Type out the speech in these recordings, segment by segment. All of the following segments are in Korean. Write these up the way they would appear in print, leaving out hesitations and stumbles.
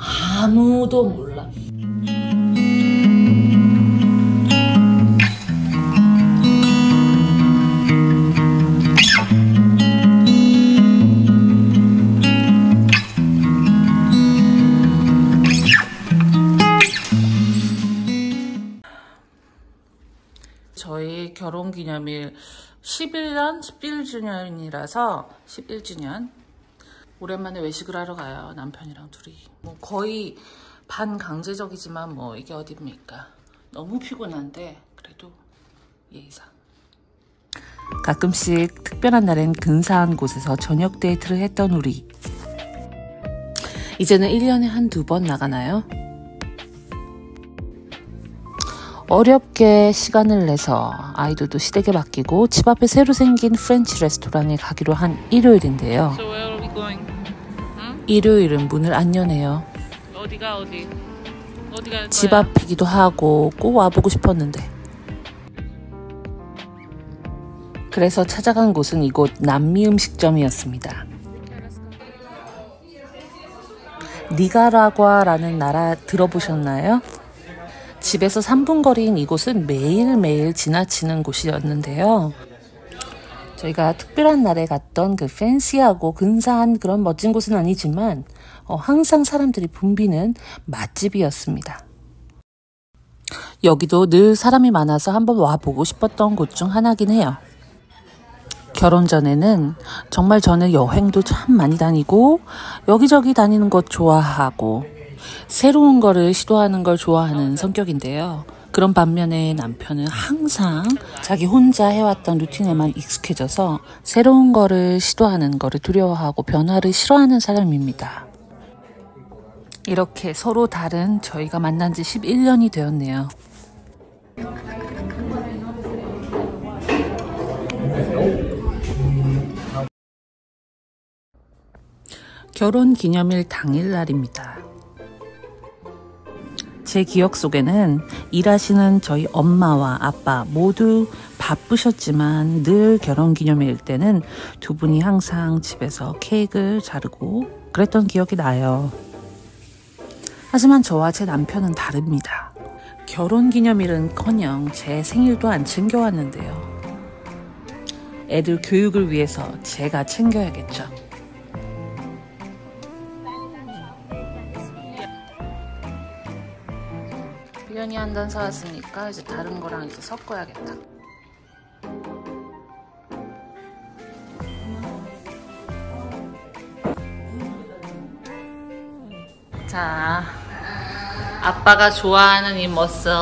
아무도 몰라. 저희 결혼기념일 11년 11주년이라서 11주년 오랜만에 외식을 하러 가요. 남편이랑 둘이. 뭐 거의 반강제적이지만 뭐 이게 어딥니까. 너무 피곤한데 그래도 예의상. 가끔씩 특별한 날엔 근사한 곳에서 저녁 데이트를 했던 우리. 이제는 1년에 한두 번 나가나요? 어렵게 시간을 내서 아이들도 시댁에 맡기고 집 앞에 새로 생긴 프렌치 레스토랑에 가기로 한 일요일인데요. So where are we going? 응? 일요일은 문을 안 여네요. 어디가 어디? 어디 갈 거야? 집 앞이기도 하고 꼭 와보고 싶었는데. 그래서 찾아간 곳은 이곳 남미 음식점이었습니다. 니카라과라는 나라 들어보셨나요? 집에서 3분 거리인 이곳은 매일매일 지나치는 곳이었는데요. 저희가 특별한 날에 갔던 그 팬시하고 근사한 그런 멋진 곳은 아니지만 항상 사람들이 붐비는 맛집이었습니다. 여기도 늘 사람이 많아서 한번 와보고 싶었던 곳 중 하나긴 해요. 결혼 전에는 정말 저는 여행도 참 많이 다니고 여기저기 다니는 것 좋아하고 새로운 거를 시도하는 걸 좋아하는 성격인데요. 그런 반면에 남편은 항상 자기 혼자 해왔던 루틴에만 익숙해져서 새로운 거를 시도하는 거를 두려워하고 변화를 싫어하는 사람입니다. 이렇게 서로 다른 저희가 만난 지 11년이 되었네요. 결혼 기념일 당일날입니다. 제 기억 속에는 일하시는 저희 엄마와 아빠 모두 바쁘셨지만 늘 결혼기념일 때는 두 분이 항상 집에서 케이크를 자르고 그랬던 기억이 나요. 하지만 저와 제 남편은 다릅니다. 결혼기념일은커녕 제 생일도 안 챙겨왔는데요. 애들 교육을 위해서 제가 챙겨야겠죠. 비련이 한 잔 사왔으니까 이제 다른 거랑 이제 섞어야겠다. 자, 아빠가 좋아하는 이 머슬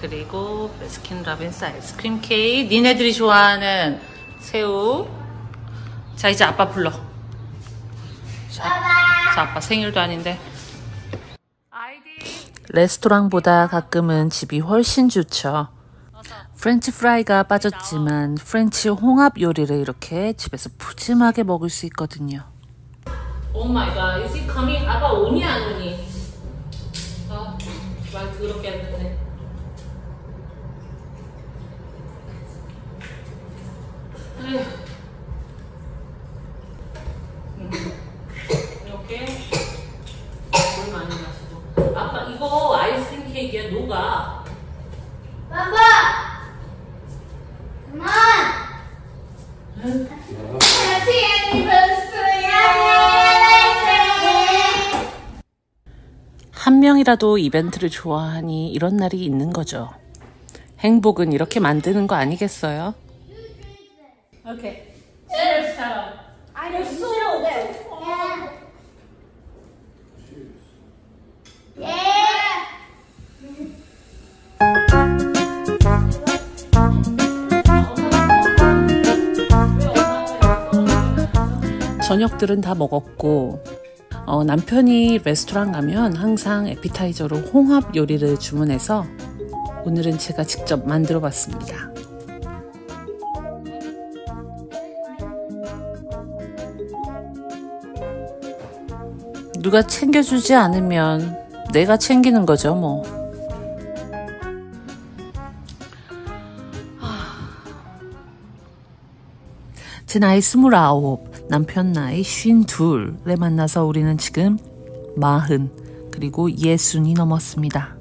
그리고 베스킨 라빈스 아이스크림 케이크, 니네들이 좋아하는 새우. 자, 이제 아빠 불러. 자, 아빠 생일도 아닌데. 레스토랑보다 가끔은 집이 훨씬 좋죠. 프렌치 프라이가 빠졌지만 프렌치 홍합 요리를 이렇게 집에서 푸짐하게 먹을 수 있거든요. 오 마이 갓, is he coming? 아빠 오니 안 오니? 아, 말 더럽게 안 듣네. 이렇게. 아빠 이거 아이스크림 케이크야. 녹아. 아빠! 그만! 해피 애니버서리! 한 명이라도 이벤트를 좋아하니 이런 날이 있는 거죠. 행복은 이렇게 만드는 거 아니겠어요? 오케이. Cheers, Carol. I don't know that. 저녁들은 다 먹었고 남편이 레스토랑 가면 항상 에피타이저로 홍합 요리를 주문해서 오늘은 제가 직접 만들어 봤습니다. 누가 챙겨주지 않으면 내가 챙기는 거죠 뭐. 제 나이 29, 남편 나이 52에 만나서 우리는 지금 40, 그리고 60이 넘었습니다.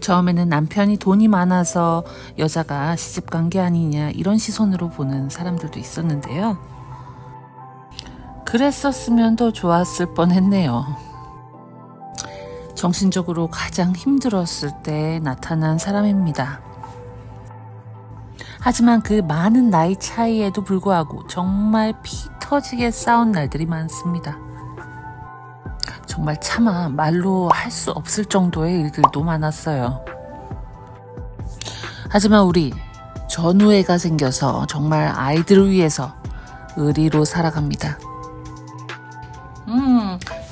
처음에는 남편이 돈이 많아서 여자가 시집간 게 아니냐 이런 시선으로 보는 사람들도 있었는데요. 그랬었으면 더 좋았을 뻔했네요. 정신적으로 가장 힘들었을 때 나타난 사람입니다. 하지만 그 많은 나이 차이에도 불구하고 정말 피 터지게 싸운 날들이 많습니다. 정말 차마 말로 할 수 없을 정도의 일들도 많았어요. 하지만 우리 전우애가 생겨서 정말 아이들을 위해서 의리로 살아갑니다.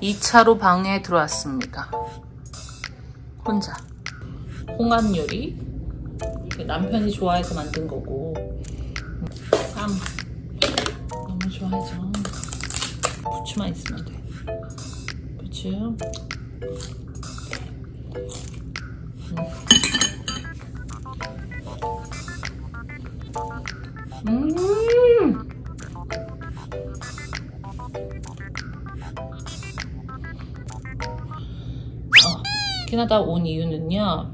2차로 방에 들어왔습니다. 혼자 홍합 요리, 남편이 좋아해서 만든 거고, 쌈 너무 좋아하죠. 부추만 있으면 돼. 부추. 캐나다 온 이유는요,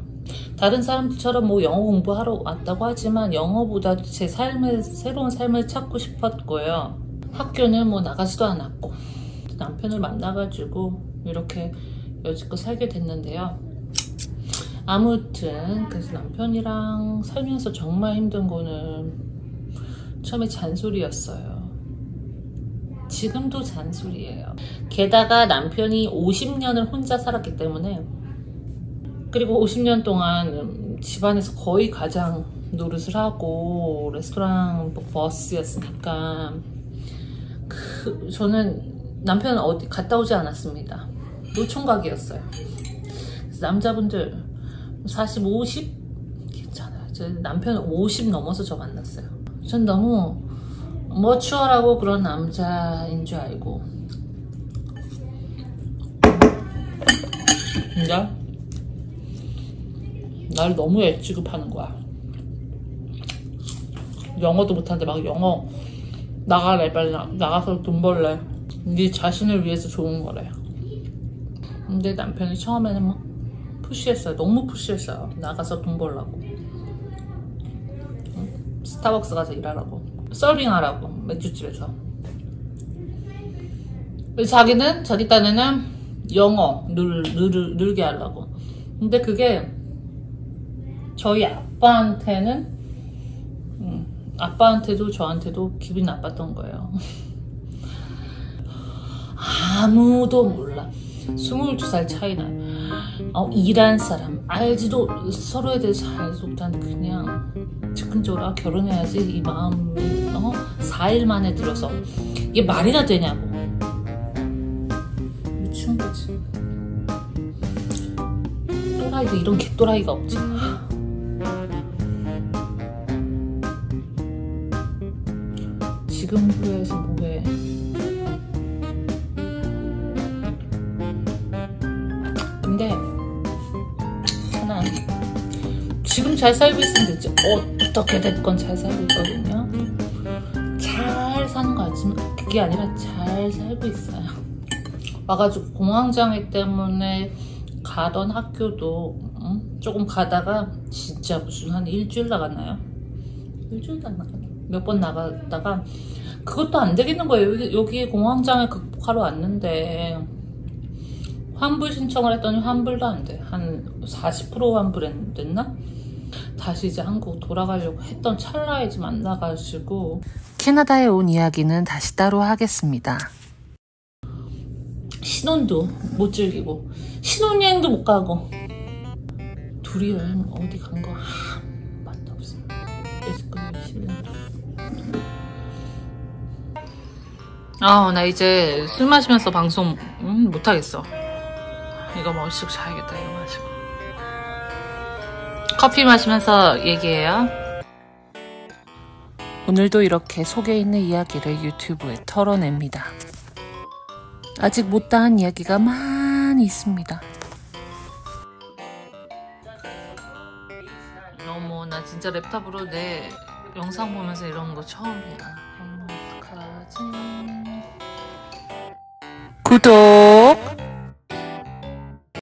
다른 사람들처럼 뭐 영어 공부하러 왔다고 하지만 영어보다도 제 삶의 새로운 삶을 찾고 싶었고요. 학교는 뭐 나가지도 않았고 남편을 만나가지고 이렇게 여지껏 살게 됐는데요. 아무튼 그래서 남편이랑 살면서 정말 힘든 거는 처음에 잔소리였어요. 지금도 잔소리예요. 게다가 남편이 50년을 혼자 살았기 때문에, 그리고 50년 동안 집안에서 거의 가장 노릇을 하고 레스토랑 버스였으니까 저는 남편은 어디 갔다 오지 않았습니다. 노총각이었어요. 그래서 남자분들 40, 50? 괜찮아요. 저 남편은 50 넘어서 저 만났어요. 전 너무 머추얼하고 그런 남자인 줄 알고, 근데 날 너무 애 취급하는 거야. 영어도 못하는데 막 영어 나가래, 빨리 나가서 돈 벌래, 네 자신을 위해서 좋은 거래. 근데 남편이 처음에는 막 푸시했어요. 너무 푸시했어요. 나가서 돈 벌라고, 스타벅스 가서 일하라고, 서빙하라고, 맥주집에서. 자기는 자기 딴에는 영어 늘게 하려고. 근데 그게 저희 아빠한테는, 아빠한테도 저한테도 기분이 나빴던 거예요. 아무도 몰라. 22살 차이나 일한 사람 알지도, 서로에 대해서 알지도 못한, 그냥 즉흥적으로 결혼해야지 이 마음이 4일 만에 들어서 이게 말이나 되냐고. 미친 거지. 또라이도 이런 개또라이가 없지. 지금 후회해서 뭐해. 근데 하나, 지금 잘 살고 있으면 됐지. 어떻게 됐건 잘 살고 있거든요. 잘 사는 거 아니지만 그게 아니라 잘 살고 있어요. 와가지고 공황장애 때문에 가던 학교도 조금 가다가 진짜 무슨 한 일주일 나갔나요? 일주일도 안 나갔나? 몇 번 나갔다가 그것도 안 되겠는 거예요. 여기 공황장애 극복하러 왔는데 환불 신청을 했더니 환불도 안 돼. 한 40% 환불됐나? 다시 이제 한국 돌아가려고 했던 찰나에 좀 안 나가시고. 캐나다에 온 이야기는 다시 따로 하겠습니다. 신혼도 못 즐기고 신혼여행도 못 가고 둘이 여행 어디 간 거 한 번도 없어요. 나 이제 술 마시면서 방송 못하겠어. 이거 먹으시고 자야겠다. 이거 마시고 커피 마시면서 얘기해요. 오늘도 이렇게 속에 있는 이야기를 유튜브에 털어냅니다. 아직 못다한 이야기가 많이 있습니다. 어머, 나 진짜 랩탑으로 내 영상 보면서 이런 거 처음이야. 어머, 어떡하지? 구독!